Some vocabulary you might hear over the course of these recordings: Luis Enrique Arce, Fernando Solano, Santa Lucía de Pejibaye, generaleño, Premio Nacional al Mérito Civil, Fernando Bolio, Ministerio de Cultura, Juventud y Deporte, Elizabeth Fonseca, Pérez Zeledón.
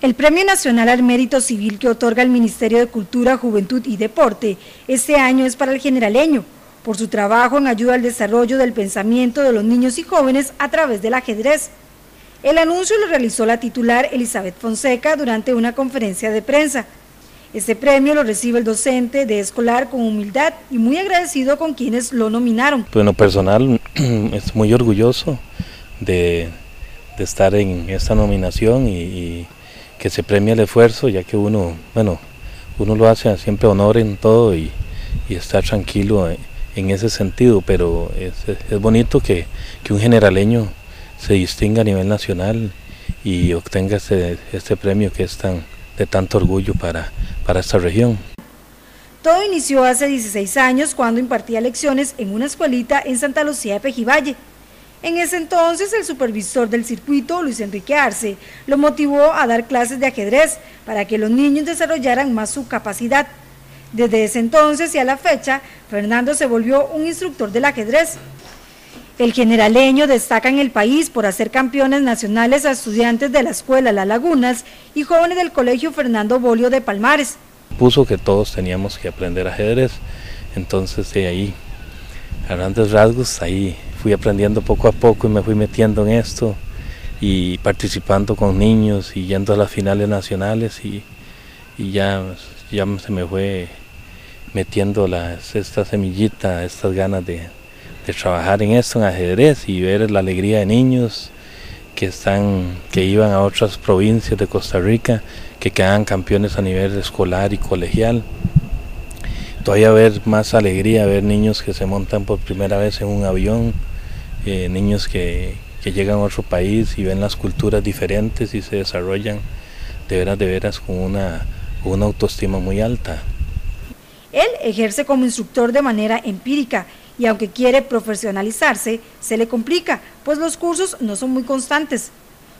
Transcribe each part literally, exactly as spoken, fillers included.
El Premio Nacional al Mérito Civil que otorga el Ministerio de Cultura, Juventud y Deporte este año es para el generaleño, por su trabajo en ayuda al desarrollo del pensamiento de los niños y jóvenes a través del ajedrez. El anuncio lo realizó la titular Elizabeth Fonseca durante una conferencia de prensa. Este premio lo recibe el docente de escolar con humildad y muy agradecido con quienes lo nominaron. Pues en lo personal, es muy orgulloso de, de estar en esta nominación y, y que se premia el esfuerzo, ya que uno, bueno, uno lo hace siempre honor en todo y, y estar tranquilo en ese sentido, pero es, es bonito que, que un generaleño se distinga a nivel nacional y obtenga este, este premio que es tan, de tanto orgullo para, para esta región. Todo inició hace dieciséis años cuando impartía lecciones en una escuelita en Santa Lucía de Pejibaye. En ese entonces, el supervisor del circuito, Luis Enrique Arce, lo motivó a dar clases de ajedrez para que los niños desarrollaran más su capacidad. Desde ese entonces y a la fecha, Fernando se volvió un instructor del ajedrez. El generaleño destaca en el país por hacer campeones nacionales a estudiantes de la Escuela Las Lagunas y jóvenes del Colegio Fernando Bolio de Palmares. Puso que todos teníamos que aprender ajedrez, entonces de ahí, a grandes rasgos, ahí fui aprendiendo poco a poco y me fui metiendo en esto y participando con niños y yendo a las finales nacionales y, y ya, ya se me fue metiendo las, esta semillita, estas ganas de, de trabajar en esto, en ajedrez, y ver la alegría de niños que, están, que iban a otras provincias de Costa Rica, que quedaban campeones a nivel escolar y colegial. Todavía ver más alegría, ver niños que se montan por primera vez en un avión, eh, niños que, que llegan a otro país y ven las culturas diferentes y se desarrollan de veras, de veras con una, una autoestima muy alta. Él ejerce como instructor de manera empírica y aunque quiere profesionalizarse, se le complica, pues los cursos no son muy constantes.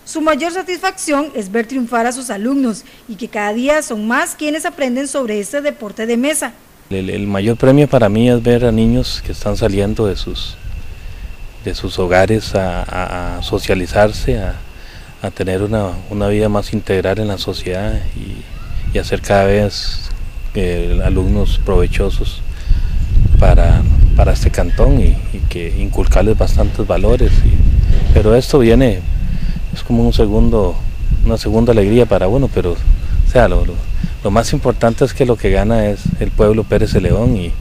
Su mayor satisfacción es ver triunfar a sus alumnos y que cada día son más quienes aprenden sobre este deporte de mesa. El, el mayor premio para mí es ver a niños que están saliendo de sus, de sus hogares a, a, a socializarse, a, a tener una, una vida más integral en la sociedad y, y hacer cada vez eh, alumnos provechosos para, para este cantón y, y que inculcarles bastantes valores. Y, pero esto viene, es como un segundo, una segunda alegría para uno, pero o sea, lo, lo, Lo más importante es que lo que gana es el pueblo Pérez Zeledón y,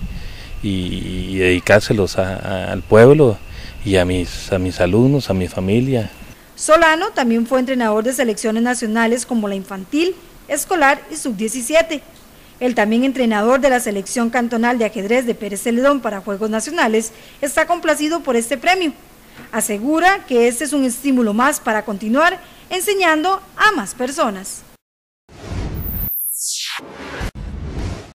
y, y dedicárselos a, a, al pueblo y a mis, a mis alumnos, a mi familia. Solano también fue entrenador de selecciones nacionales como la infantil, escolar y sub diecisiete. El también entrenador de la selección cantonal de ajedrez de Pérez Zeledón para Juegos Nacionales está complacido por este premio. Asegura que este es un estímulo más para continuar enseñando a más personas.